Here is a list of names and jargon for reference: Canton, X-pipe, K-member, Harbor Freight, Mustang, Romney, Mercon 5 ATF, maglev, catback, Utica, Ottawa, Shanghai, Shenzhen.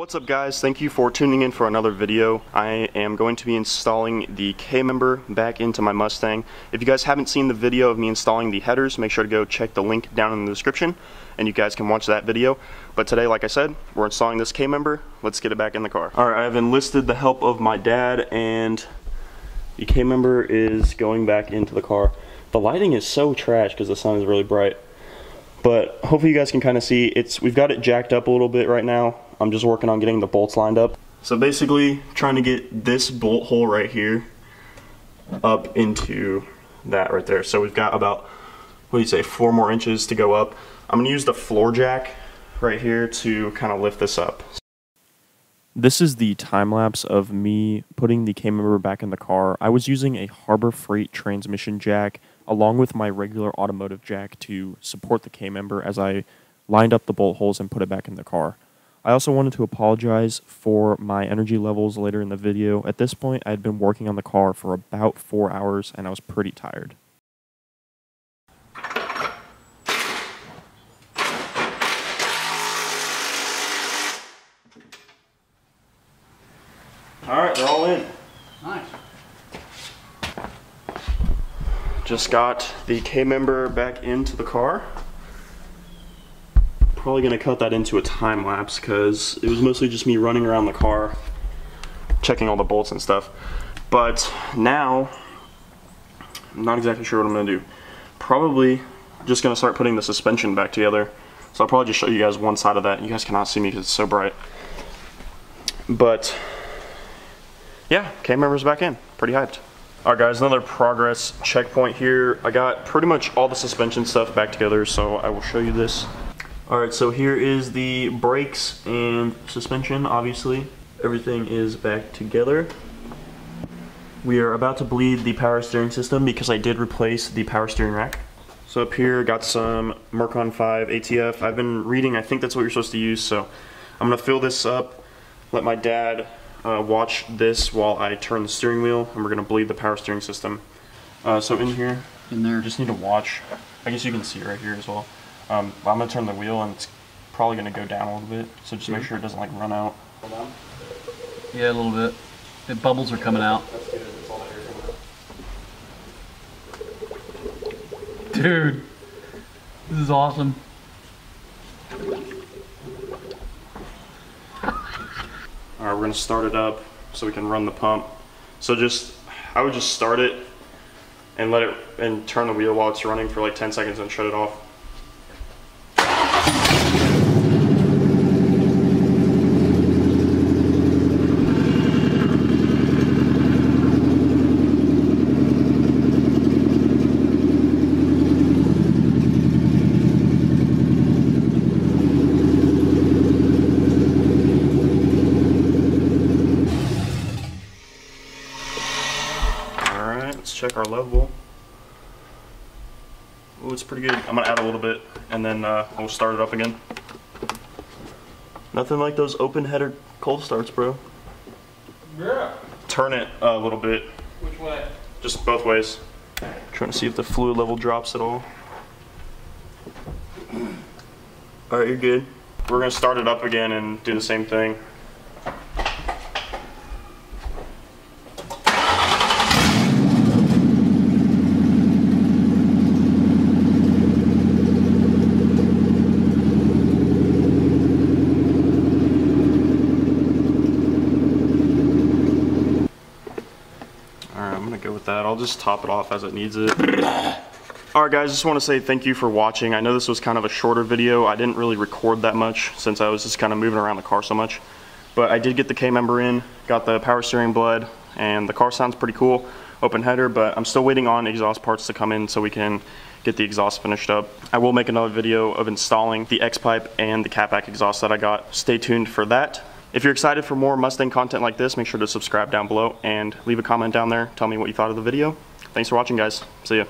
What's up guys, thank you for tuning in for another video. I am going to be installing the K-member back into my Mustang. If you guys haven't seen the video of me installing the headers, make sure to go check the link down in the description and you guys can watch that video. But today, like I said, we're installing this K-member. Let's get it back in the car. Alright, I've enlisted the help of my dad and the K-member is going back into the car. The lighting is so trash because the sun is really bright. But hopefully you guys can kind of see, we've got it jacked up a little bit right now. I'm just working on getting the bolts lined up. So basically, trying to get this bolt hole right here up into that right there. So we've got about, what do you say, 4 more inches to go up. I'm gonna use the floor jack right here to kind of lift this up. This is the time lapse of me putting the K-member back in the car. I was using a Harbor Freight transmission jack along with my regular automotive jack to support the K-member as I lined up the bolt holes and put it back in the car. I also wanted to apologize for my energy levels later in the video. At this point, I had been working on the car for about 4 hours and I was pretty tired. Alright, they're all in. Nice. Just got the K-member back into the car. Probably gonna cut that into a time lapse because it was mostly just me running around the car, checking all the bolts and stuff. But now, I'm not exactly sure what I'm gonna do. Probably just gonna start putting the suspension back together. So I'll probably just show you guys one side of that. You guys cannot see me because it's so bright. But yeah, K-member's back in. Pretty hyped. Alright guys, another progress checkpoint here. I got pretty much all the suspension stuff back together, so I will show you this. Alright, so here is the brakes and suspension, obviously. Everything is back together. We are about to bleed the power steering system because I did replace the power steering rack. So up here, got some Mercon 5 ATF. I've been reading, I think that's what you're supposed to use, so I'm gonna fill this up, let my dad watch this while I turn the steering wheel, and we're gonna bleed the power steering system. So in here, just need to watch. I guess you can see it right here as well. I'm going to turn the wheel and it's probably going to go down a little bit, so just make sure it doesn't like run out. Yeah, a little bit. The bubbles are coming out. Dude, this is awesome. Alright, we're going to start it up so we can run the pump. So I would just start it and let it, and turn the wheel while it's running for like 10 seconds and shut it off. Check our level. Oh, it's pretty good. I'm gonna add a little bit and then we'll start it up again. Nothing like those open header cold starts, bro. Yeah. Turn it a little bit. Which way? Just both ways. Trying to see if the fluid level drops at all. Alright, you're good. We're gonna start it up again and do the same thing. I'll just top it off as it needs it. Alright guys, just want to say thank you for watching. I know this was kind of a shorter video. I didn't really record that much since I was just kind of moving around the car so much. But I did get the K-member in, got the power steering blood, and the car sounds pretty cool. Open header, but I'm still waiting on exhaust parts to come in so we can get the exhaust finished up. I will make another video of installing the X-pipe and the catback exhaust that I got. Stay tuned for that. If you're excited for more Mustang content like this, make sure to subscribe down below and leave a comment down there. Tell me what you thought of the video. Thanks for watching, guys. See ya.